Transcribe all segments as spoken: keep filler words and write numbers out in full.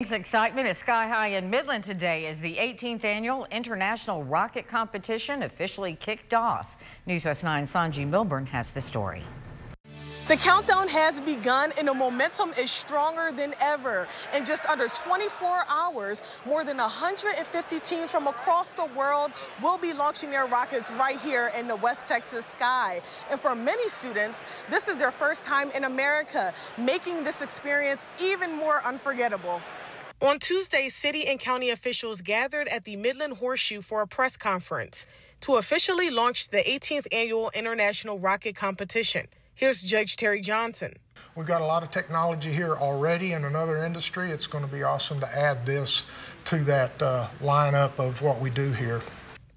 Excitement is sky high in Midland today as the eighteenth annual International Rocket Competition officially kicked off. News West nine's Sanji Milburn has the story. The countdown has begun and the momentum is stronger than ever. In just under twenty-four hours, more than one hundred fifty teams from across the world will be launching their rockets right here in the West Texas sky. And for many students, this is their first time in America, making this experience even more unforgettable. On Tuesday, city and county officials gathered at the Midland Horseshoe for a press conference to officially launch the eighteenth Annual International Rocket Competition. Here's Judge Terry Johnson. We've got a lot of technology here already in another industry. It's going to be awesome to add this to that uh, lineup of what we do here.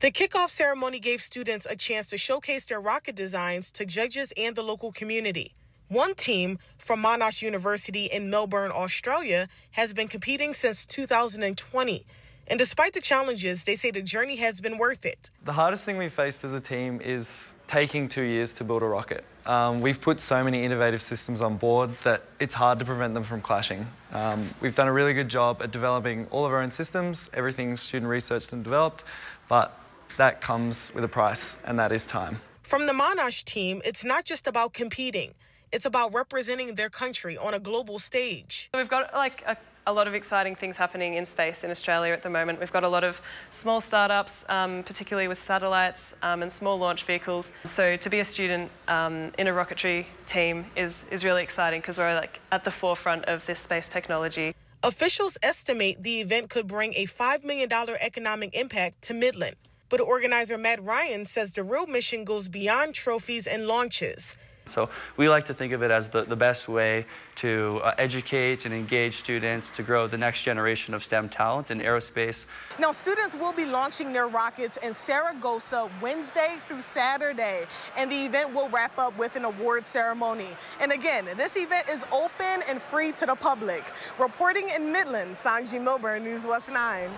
The kickoff ceremony gave students a chance to showcase their rocket designs to judges and the local community. One team from Monash University in Melbourne, Australia, has been competing since two thousand twenty. And despite the challenges, they say the journey has been worth it. The hardest thing we faced as a team is taking two years to build a rocket. Um, we've put so many innovative systems on board that it's hard to prevent them from clashing. Um, we've done a really good job at developing all of our own systems, everything student researched and developed, but that comes with a price, and that is time. From the Monash team, it's not just about competing. It's about representing their country on a global stage. We've got like a, a lot of exciting things happening in space in Australia at the moment. We've got a lot of small startups, um, particularly with satellites um, and small launch vehicles. So to be a student um, in a rocketry team is, is really exciting because we're like at the forefront of this space technology. Officials estimate the event could bring a five million dollars economic impact to Midland. But organizer Matt Ryan says the real mission goes beyond trophies and launches. So we like to think of it as the, the best way to uh, educate and engage students to grow the next generation of STEM talent in aerospace. Now, students will be launching their rockets in Saragossa Wednesday through Saturday, and the event will wrap up with an award ceremony. And again, this event is open and free to the public. Reporting in Midland, Sanji Milburn, News West nine.